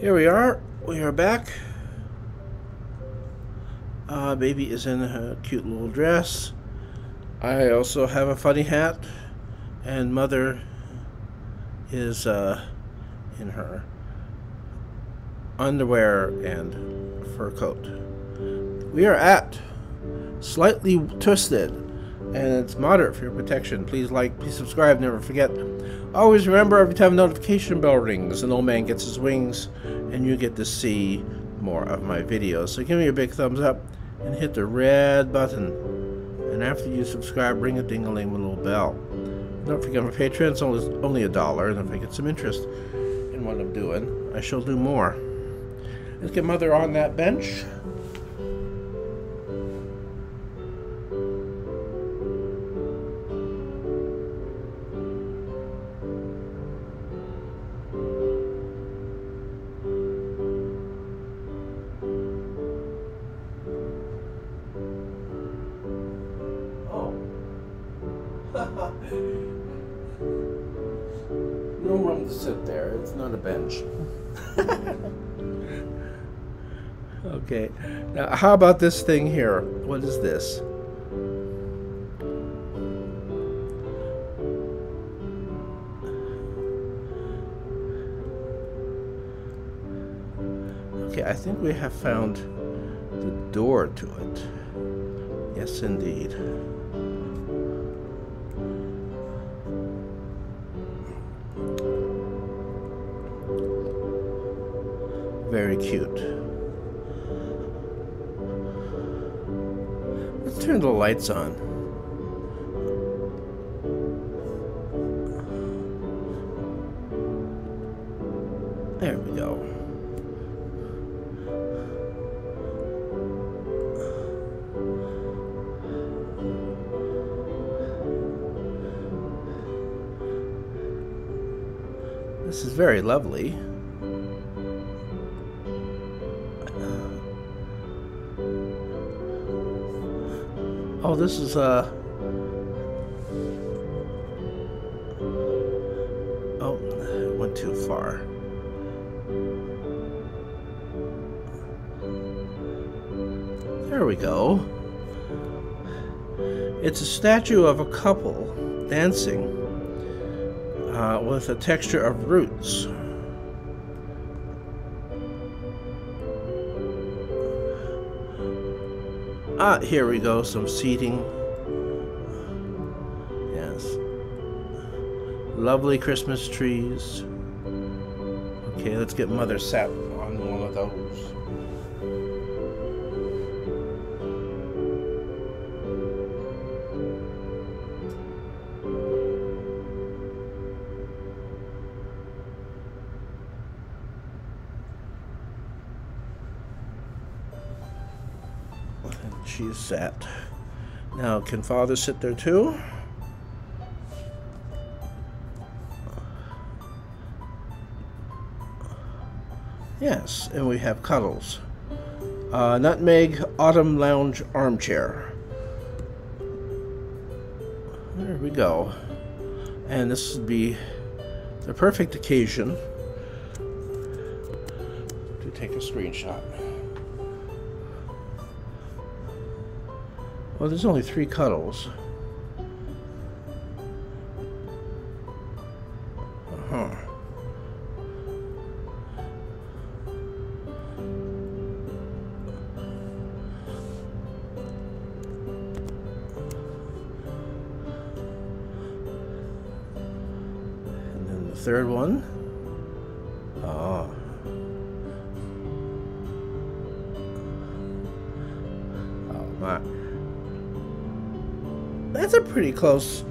Here we are back. Baby is in her cute little dress. I also have a funny hat, and Mother is in her underwear and fur coat. We are at Slightly Twisted, and it's moderate for your protection. Please like, please subscribe, never forget. Always remember, every time a notification bell rings, an old man gets his wings, and you get to see more of my videos. So give me a big thumbs up and hit the red button. And after you subscribe, ring a ding-a-ling with a little bell. Don't forget my Patreon, it's only $1, and if I get some interest in what I'm doing, I shall do more. Let's get Mother on that bench. No room to sit there. It's not a bench. Okay. Now, how about this thing here? What is this? Okay, I think we have found the door to it. Yes, indeed. Very cute. Let's turn the lights on. There we go. This is very lovely. Oh, this is oh, it went too far. There we go. It's a statue of a couple dancing with a texture of roots. Ah, here we go, some seating. Yes. Lovely Christmas trees. Okay, let's get Mother sat on one of those. And she's sat. Now, can Father sit there too? Yes, and we have cuddles. Nutmeg Autumn Lounge Armchair. There we go. And this would be the perfect occasion to take a screenshot. Well, there's only 3 cuddles. Uh-huh. And then the third one. Oh. Oh, my. That's a pretty close.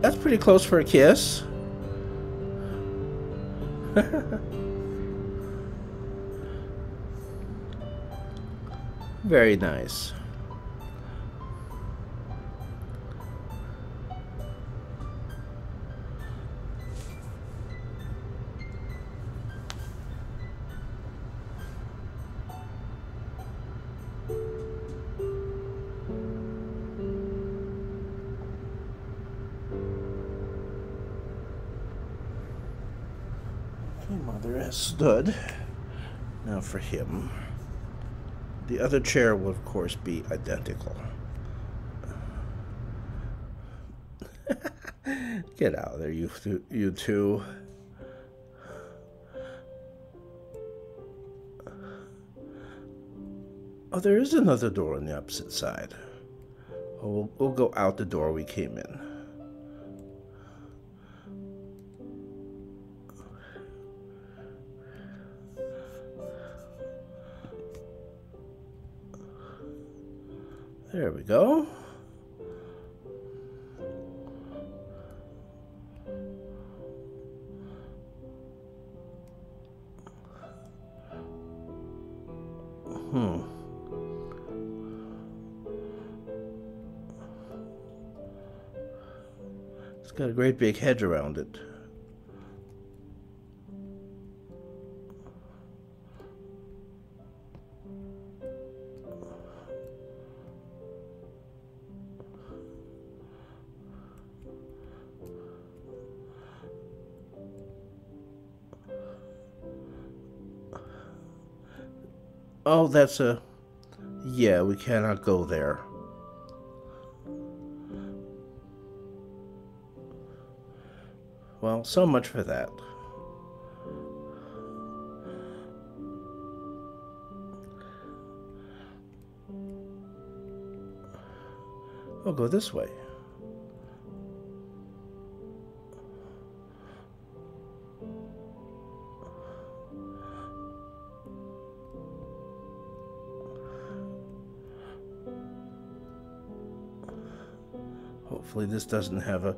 That's pretty close for a kiss. Very nice. there has stood. Now for him, the other chair will of course be identical. Get out of there, you two. Oh, there is another door on the opposite side. Oh, we'll go out the door we came in. There we go. It's got a great big hedge around it. Oh, that's a... Yeah, we cannot go there. Well, so much for that. We'll go this way. Hopefully this doesn't have a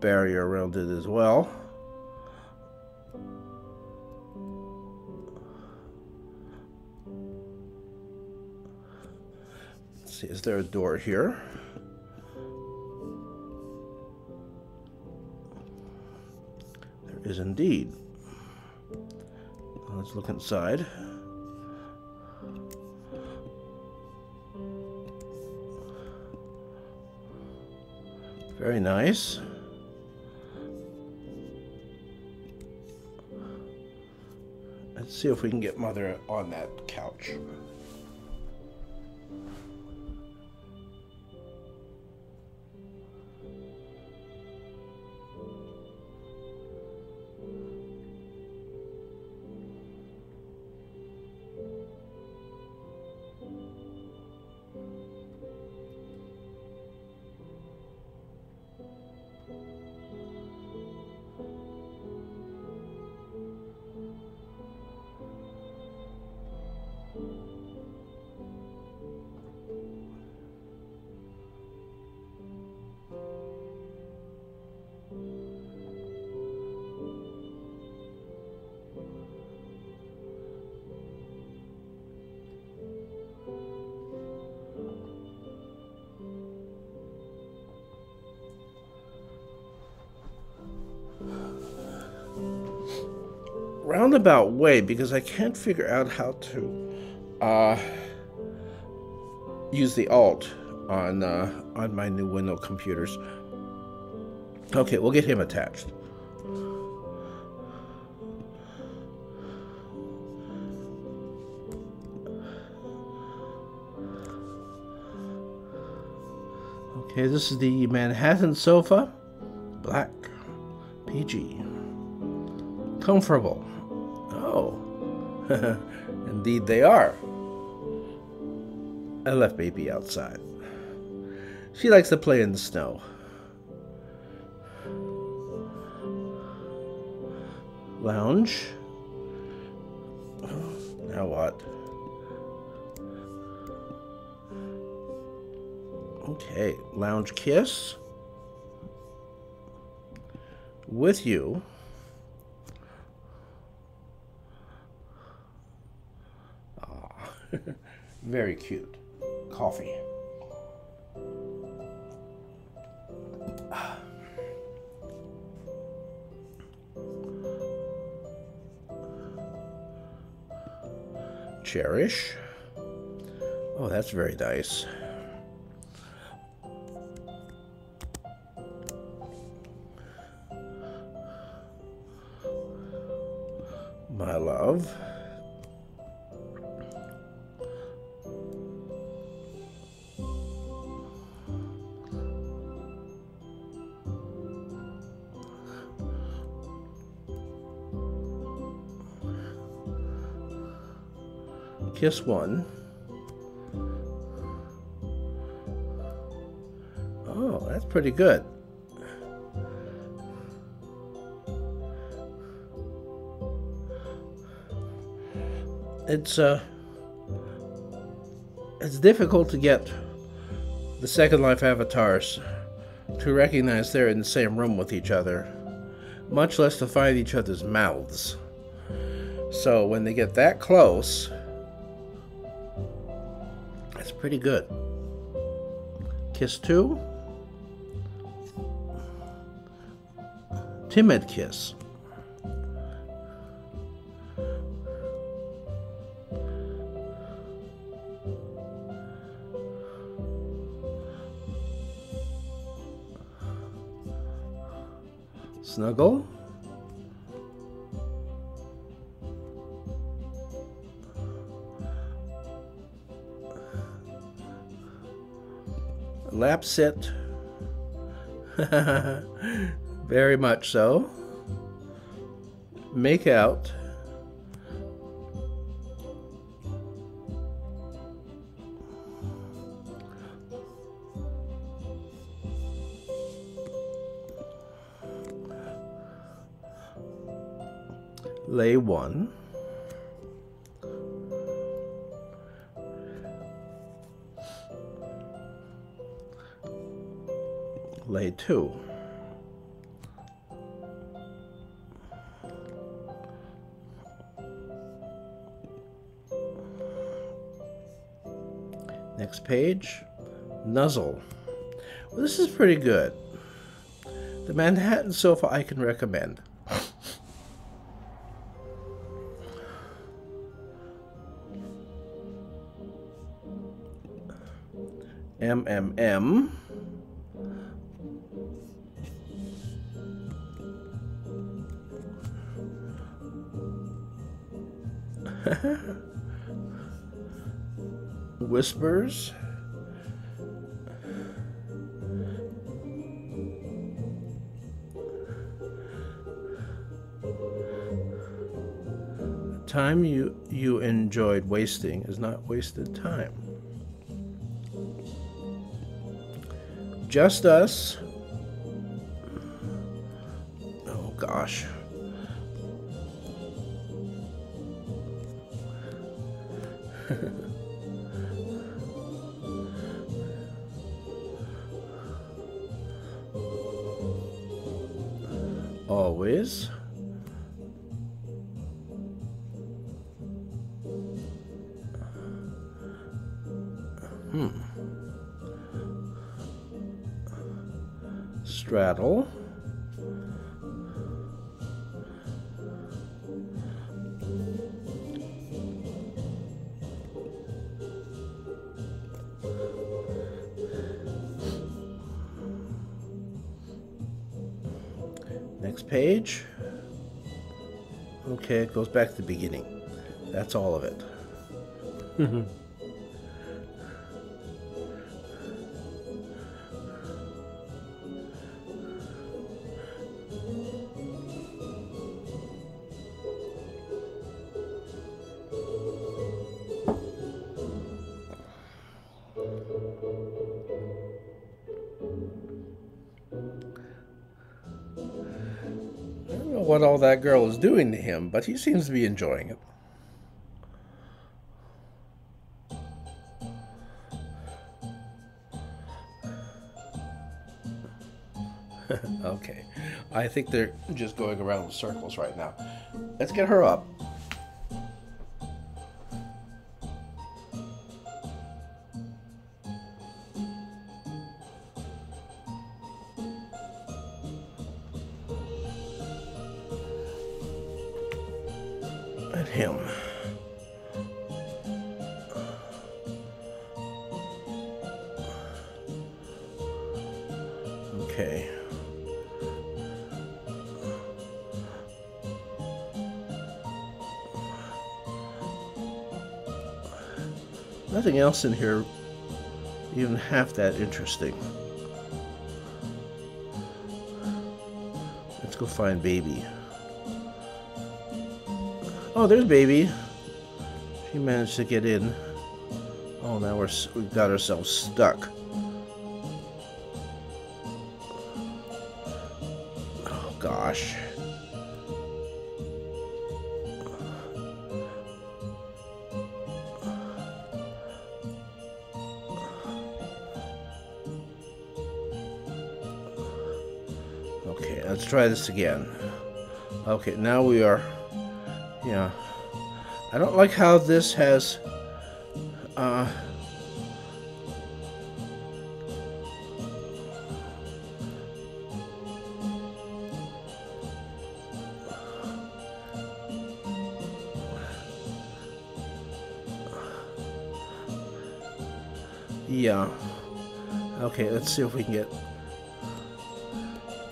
barrier around it as well. Let's see, is there a door here? There is indeed. Let's look inside. Very nice. Let's see if we can get Mother on that couch. Roundabout way, because I can't figure out how to use the alt on my new Windows computers. Okay, we'll get him attached. Okay, this is the Manhattan sofa, black, PG, comfortable. Oh, indeed they are. I left baby outside. She likes to play in the snow. Lounge. Now what? Okay, lounge kiss. With you. Very cute. Coffee. Cherish. Oh, that's very nice. My kiss one. Oh, that's pretty good. It's difficult to get the Second Life avatars to recognize they're in the same room with each other, much less to find each other's mouths. So when they get that close, that's pretty good. Kiss two. Timid kiss. Snuggle. Lap sit. Very much so. Make out. Lay one. Lay two. Next page, nuzzle. Well, this is pretty good. The Manhattan sofa I can recommend. MMM. Whispers. Time you enjoyed wasting is not wasted time. Just us. Oh gosh. Always. Straddle. Next page. Okay, it goes back to the beginning. That's all of it. What all that girl is doing to him, but he seems to be enjoying it. Okay, I think they're just going around in circles right now. Let's get her up. At him. Okay. Nothing else in here even half that interesting. Let's go find baby. Oh, there's baby. He managed to get in. Oh, now we've got ourselves stuck. Oh, gosh. Okay, let's try this again. Okay, now we are... Yeah. I don't like how this has... Yeah. Okay, let's see if we can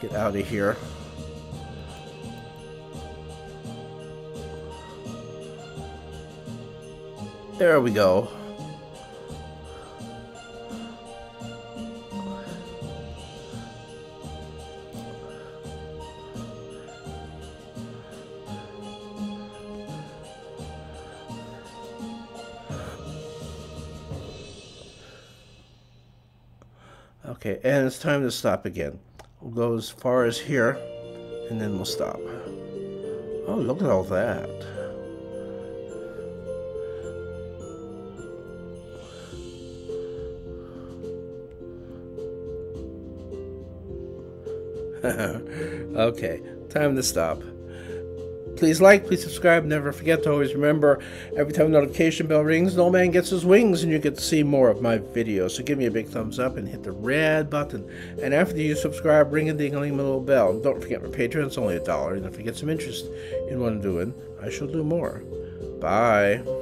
get out of here. There we go. Okay, and it's time to stop again. We'll go as far as here, and then we'll stop. Oh, look at all that. Okay, time to stop. Please like, please subscribe, never forget to always remember, every time the notification bell rings, no man gets his wings, and you get to see more of my videos. So give me a big thumbs up and hit the red button. And after you subscribe, ring a ding-a-ling little bell. And don't forget my Patreon, it's only $1, and if you get some interest in what I'm doing, I shall do more. Bye.